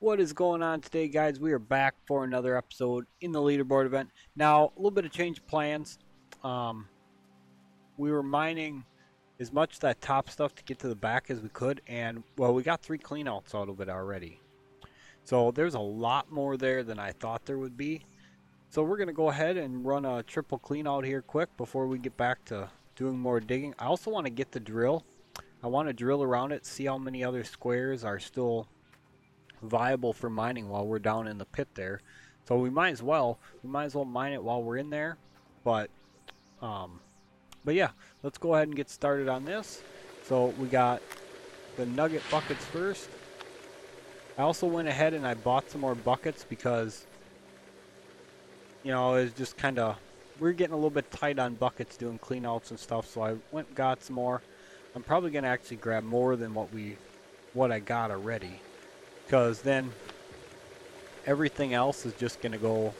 What is going on today, guys? We are back for another episode in the leaderboard event. Now, a little bit of change of plans. We were mining as much of that top stuff to get to the back as we could, and, well, we got 3 cleanouts out of it already. So there's a lot more there than I thought there would be. So we're going to go ahead and run a triple cleanout here quick before we get back to doing more digging. I also want to get the drill. I want to drill around it, see how many other squares are still viable for mining while we're down in the pit there. So we might as well mine it while we're in there. But yeah, let's go ahead and get started on this. So we got the nugget buckets first. I also went ahead and I bought some more buckets because, you know, it's just kind of, we're getting a little bit tight on buckets doing cleanouts and stuff. So I went and got some more. I'm probably going to actually grab more than what I got already, because then everything else is just going to go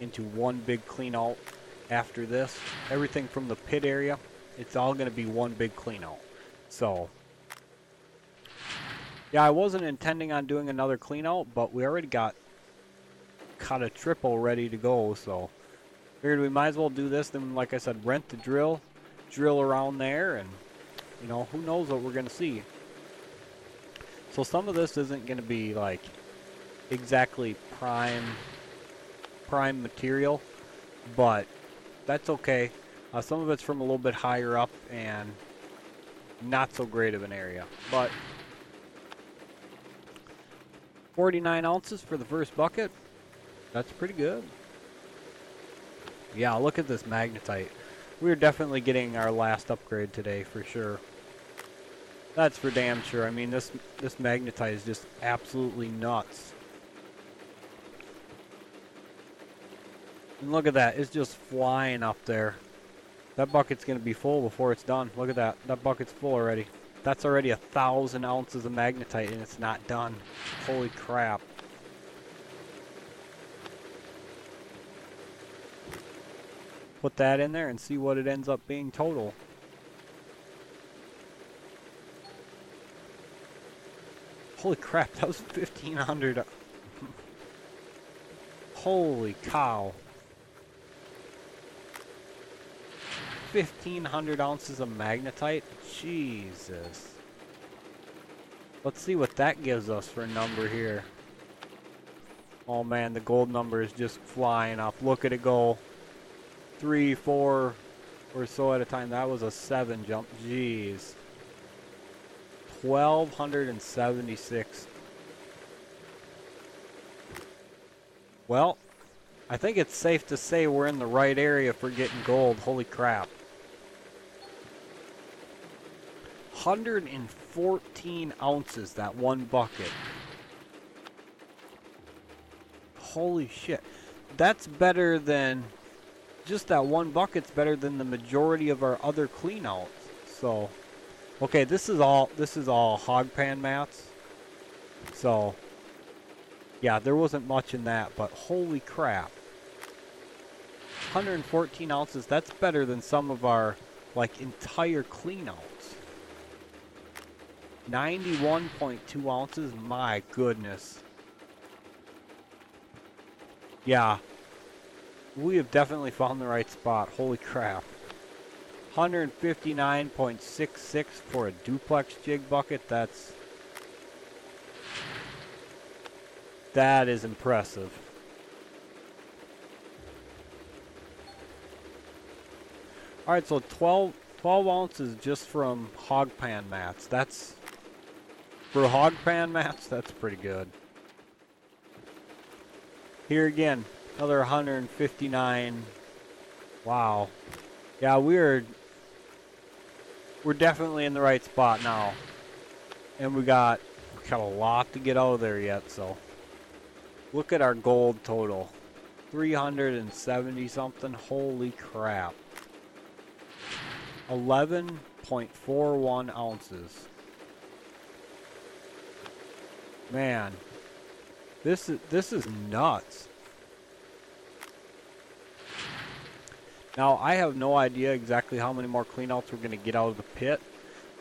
into one big clean out after this. Everything from the pit area, it's all going to be one big clean out. So, yeah, I wasn't intending on doing another clean out, but we already got a triple ready to go. So, figured we might as well do this. Then, like I said, rent the drill around there, and, you know, who knows what we're going to see. So some of this isn't going to be like exactly prime material, but that's okay. Some of it's from a little bit higher up and not so great of an area, but 49 ounces for the first bucket. That's pretty good. Yeah, look at this magnetite. We're definitely getting our last upgrade today for sure. That's for damn sure. I mean, this magnetite is just absolutely nuts. And look at that. It's just flying up there. That bucket's going to be full before it's done. Look at that. That bucket's full already. That's already 1,000 ounces of magnetite, and it's not done. Holy crap. Put that in there and see what it ends up being total. Holy crap, that was 1,500. Holy cow. 1,500 ounces of magnetite? Jesus. Let's see what that gives us for a number here. Oh man, the gold number is just flying up. Look at it go. 3, 4 or so at a time. That was a 7 jump. Jeez. 1,276. Well, I think it's safe to say we're in the right area for getting gold. Holy crap. 114 ounces, that one bucket. Holy shit. That's better than, just that one bucket's better than the majority of our other cleanouts. So, okay, this is all hog pan mats. So, yeah, there wasn't much in that, but holy crap. 114 ounces, that's better than some of our, like, entire cleanouts. 91.2 ounces, my goodness. Yeah, we have definitely found the right spot, holy crap. 159.66 for a duplex jig bucket. That is impressive. All right, so 12 ounces just from hog pan mats. That's for hog pan mats. That's pretty good. Here again, another 159. Wow. Yeah, we're definitely in the right spot now. And we got a lot to get out of there yet, so. Look at our gold total. 370 something. Holy crap. 11.41 ounces. Man. This is nuts. Now, I have no idea exactly how many more cleanouts we're going to get out of the pit,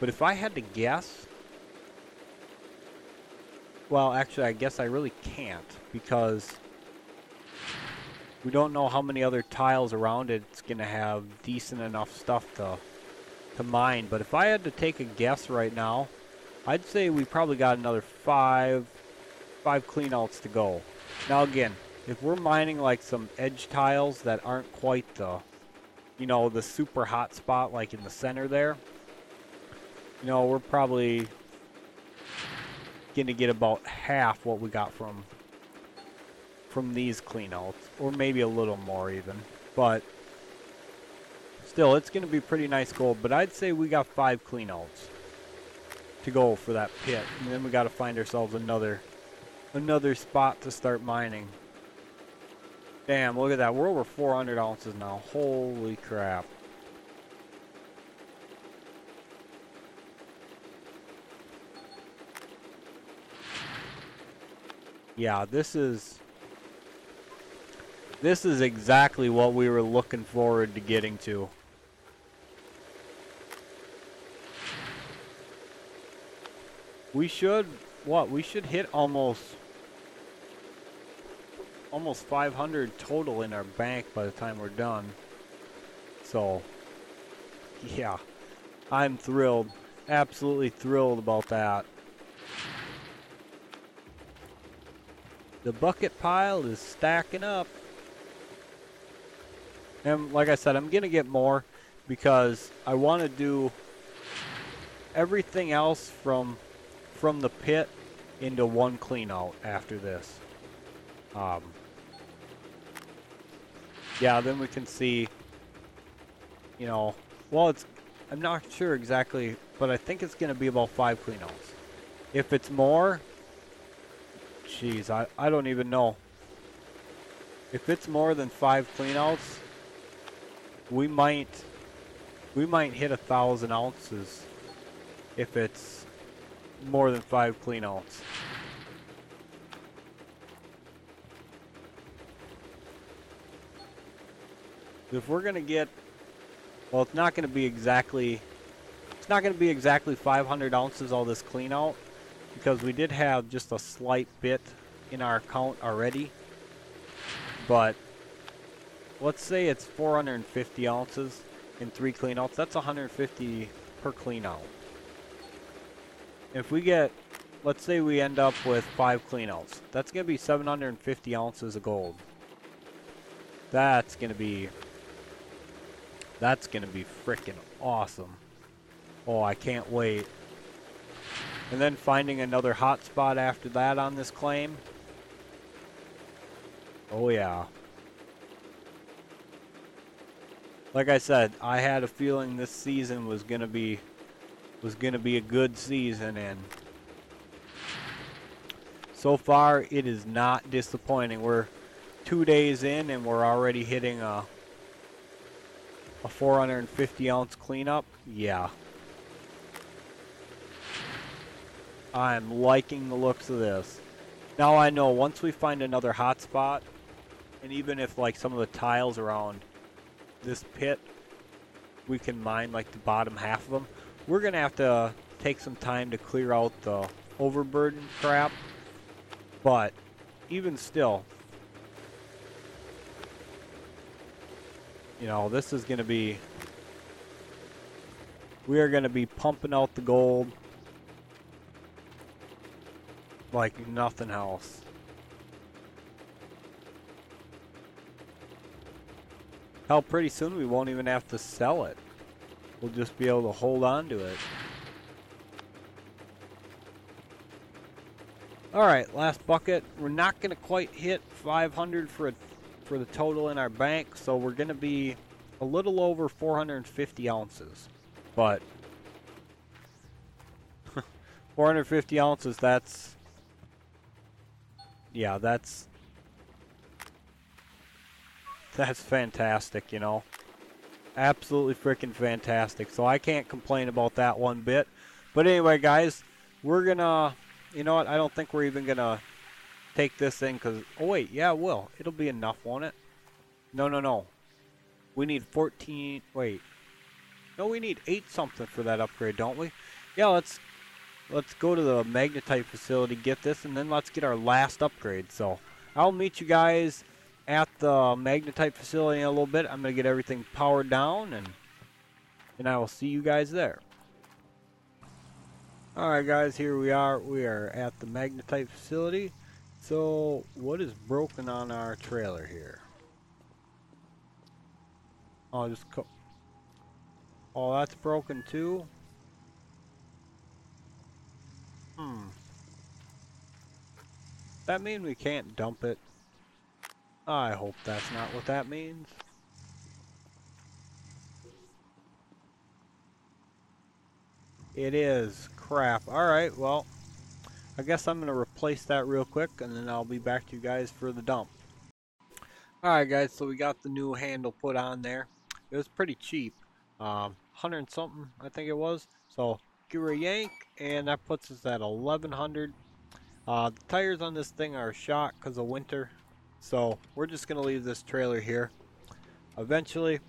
but if I had to guess, Well, actually, I guess I really can't, because we don't know how many other tiles around it's going to have decent enough stuff to mine. But if I had to take a guess right now, I'd say we probably got another five cleanouts to go. Now again, if we're mining like some edge tiles that aren't quite the, you know, the super hot spot like in the center there, you know, we're probably going to get about half what we got from these cleanouts, or maybe a little more even. But still, it's going to be pretty nice gold. But I'd say we got 5 cleanouts to go for that pit, and then we got to find ourselves another spot to start mining. Damn, look at that, we're over 400 ounces now. Holy crap. Yeah, this is exactly what we were looking forward to getting to. We should, we should hit almost 500 total in our bank by the time we're done. So, yeah, I'm thrilled, absolutely thrilled about that. The bucket pile is stacking up. And like I said, I'm going to get more because I want to do everything else from the pit into one clean out after this. Yeah, then we can see, you know, well, I'm not sure exactly, but I think it's going to be about 5 clean outs. If it's more, jeez, I don't even know. If it's more than 5 cleanouts, we might hit 1,000 ounces if it's more than 5 cleanouts. If we're gonna get, well, it's not gonna be exactly 500 ounces all this cleanout, because we did have just a slight bit in our account already. But let's say it's 450 ounces in 3 cleanouts. That's 150 per cleanout. If we get, let's say we end up with 5 cleanouts, that's going to be 750 ounces of gold. That's going to be freaking awesome. Oh, I can't wait. And then finding another hot spot after that on this claim. Oh yeah. Like I said, I had a feeling this season was gonna be a good season, and so far it is not disappointing. We're 2 days in and we're already hitting a 450 ounce cleanup. Yeah. I'm liking the looks of this. Now I know once we find another hot spot, and even if like some of the tiles around this pit, we can mine like the bottom half of them, we're gonna have to take some time to clear out the overburden crap. But even still, you know, this is gonna be, we are gonna be pumping out the gold like nothing else. Hell, pretty soon we won't even have to sell it. We'll just be able to hold on to it. Alright, last bucket. We're not going to quite hit 500 for the total in our bank, so we're going to be a little over 450 ounces. But 450 ounces, that's, yeah, that's fantastic, you know. Absolutely freaking fantastic. So I can't complain about that one bit. But anyway, guys, we're going to, you know what, I don't think we're even going to take this in because, oh wait, yeah, it will. It'll be enough, won't it? No. We need 14, wait. No, we need 8 something for that upgrade, don't we? Yeah, let's Let's go to the magnetite facility, get this, and then let's get our last upgrade. So I'll meet you guys at the magnetite facility in a little bit. I'm going to get everything powered down, and I will see you guys there. Alright guys, here we are. We are at the magnetite facility. So what is broken on our trailer here? Oh, just oh, that's broken too? That mean we can't dump it? I hope that's not what that means. It is. Crap. Alright, well, I guess I'm going to replace that real quick, and then I'll be back to you guys for the dump. Alright guys, so we got the new handle put on there. It was pretty cheap. 100 and something, I think it was. So give her a yank, and that puts us at 1100. The tires on this thing are shot because of winter, so we're just going to leave this trailer here. Eventually,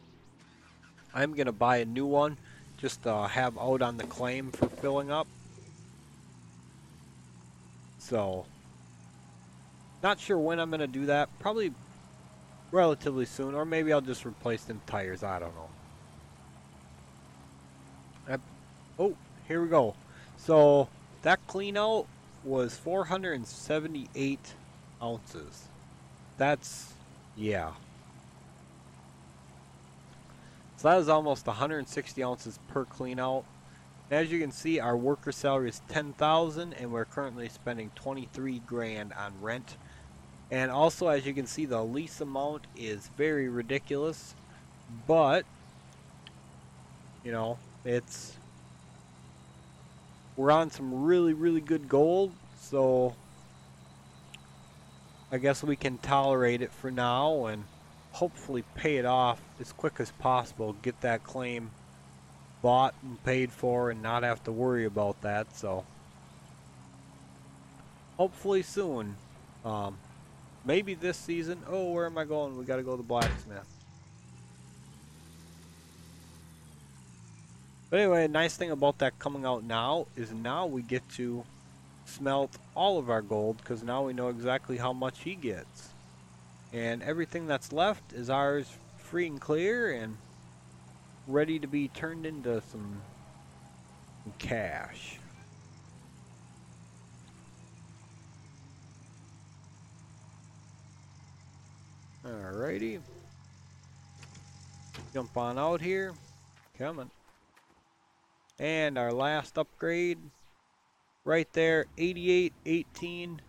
I'm going to buy a new one, just have out on the claim for filling up. So, not sure when I'm going to do that. Probably relatively soon, or maybe I'll just replace them tires, I don't know. Oh, here we go. So, that clean out was 478 ounces. That's, yeah. So that is almost 160 ounces per clean out. As you can see, our worker salary is 10,000, and we're currently spending 23 grand on rent. And also, as you can see, the lease amount is very ridiculous, but you know, it's, we're on some really, really good gold, so I guess we can tolerate it for now and hopefully pay it off as quick as possible, get that claim bought and paid for and not have to worry about that. So hopefully soon, maybe this season. Oh, where am I going? We got to go to the blacksmith. But anyway, a nice thing about that coming out now is now we get to smelt all of our gold, because now we know exactly how much he gets. And everything that's left is ours free and clear and ready to be turned into some cash. Alrighty. Jump on out here. Coming. And our last upgrade, right there, 8818,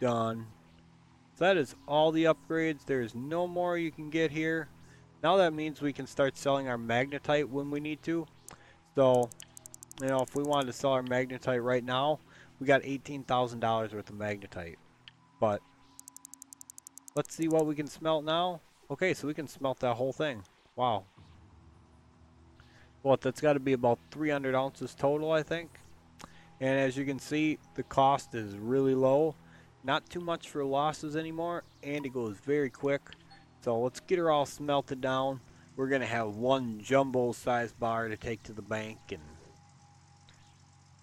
done. So that is all the upgrades. There's no more you can get here. Now that means we can start selling our magnetite when we need to. So, you know, if we wanted to sell our magnetite right now, we got $18,000 worth of magnetite. But let's see what we can smelt now. Okay, so we can smelt that whole thing. Wow. Well, that's got to be about 300 ounces total, I think. And as you can see, the cost is really low. Not too much for losses anymore, and it goes very quick. So let's get her all smelted down. We're going to have one jumbo-sized bar to take to the bank, and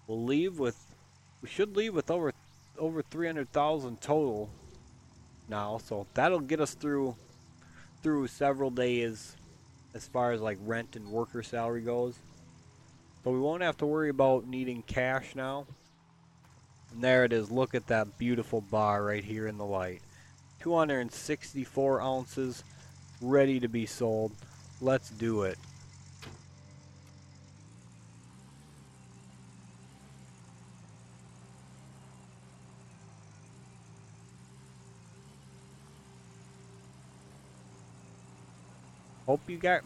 we'll leave with, we should leave with over 300,000 total now. So that'll get us through several days, as far as like rent and worker salary goes. But we won't have to worry about needing cash now. And there it is. Look at that beautiful bar right here in the light. 264 ounces ready to be sold. Let's do it. I hope you got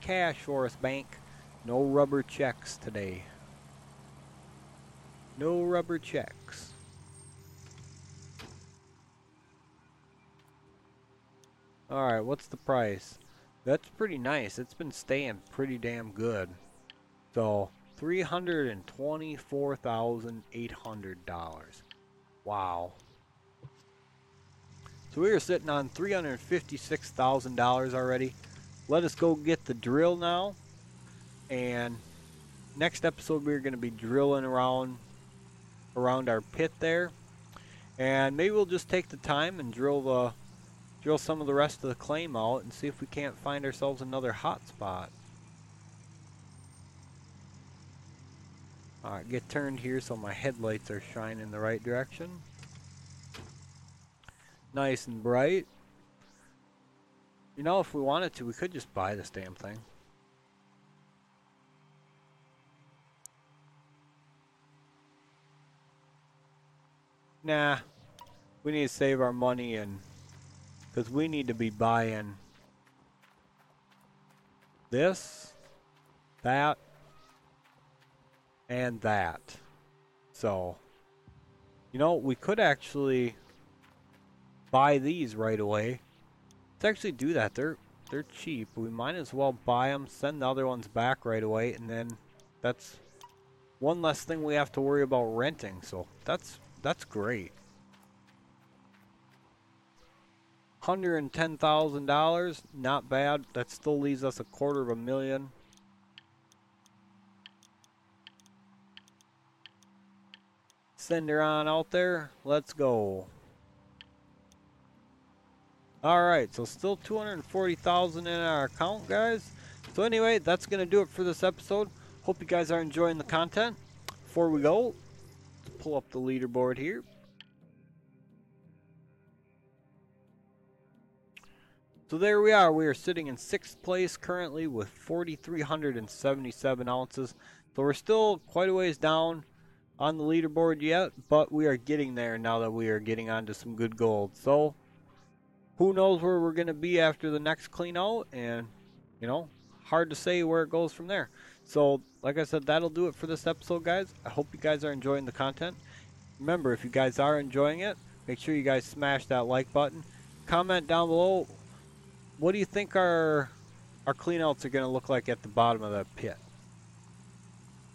cash for us, bank. No rubber checks today. No rubber checks. Alright, what's the price? That's pretty nice. It's been staying pretty damn good. So, $324,800. Wow. So we are sitting on $356,000 already. Let us go get the drill now and next episode we're going to be drilling around our pit there, and maybe we'll just take the time and drill some of the rest of the claim out and see if we can't find ourselves another hot spot. Alright, get turned here so my headlights are shining the right direction. Nice and bright. You know, if we wanted to, we could just buy this damn thing. Nah, we need to save our money, and because we need to be buying this, that, and that. So, you know, we could actually buy these right away. Let's actually do that. They're cheap. We might as well buy them, send the other ones back right away, and then that's one less thing we have to worry about renting. So that's great. $110,000, not bad. That still leaves us $250,000. Send her on out there. Let's go. Alright, so still $240,000 in our account, guys. So anyway, that's going to do it for this episode. Hope you guys are enjoying the content. Before we go, let's pull up the leaderboard here. So there we are. We are sitting in 6th place currently with 4,377 ounces. So we're still quite a ways down on the leaderboard yet, but we are getting there now that we are getting onto some good gold. So who knows where we're going to be after the next clean out, and, you know, hard to say where it goes from there. So, like I said, that'll do it for this episode, guys. I hope you guys are enjoying the content. Remember, if you guys are enjoying it, make sure you guys smash that like button. Comment down below, what do you think our cleanouts are going to look like at the bottom of the pit?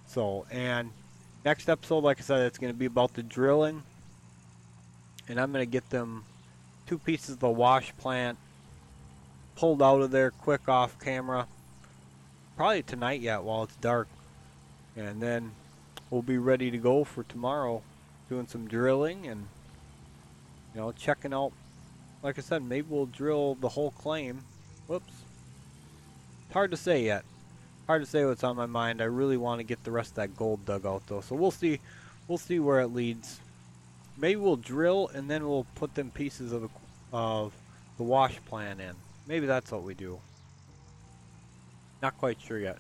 So, and next episode, like I said, it's going to be about the drilling. And I'm going to get them 2 pieces of the wash plant pulled out of there quick off camera. Probably tonight yet while it's dark. And then we'll be ready to go for tomorrow. Doing some drilling and, you know, checking out. Like I said, maybe we'll drill the whole claim. Whoops. It's hard to say yet. Hard to say what's on my mind. I really want to get the rest of that gold dug out though. So we'll see. We'll see where it leads. Maybe we'll drill and then we'll put them pieces of the wash plant in. Maybe that's what we do. Not quite sure yet.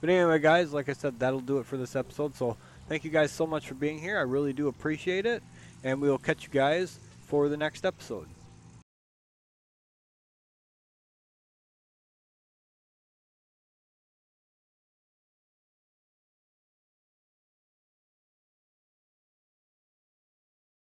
But anyway, guys, like I said, that'll do it for this episode. So thank you guys so much for being here. I really do appreciate it. And we will catch you guys for the next episode.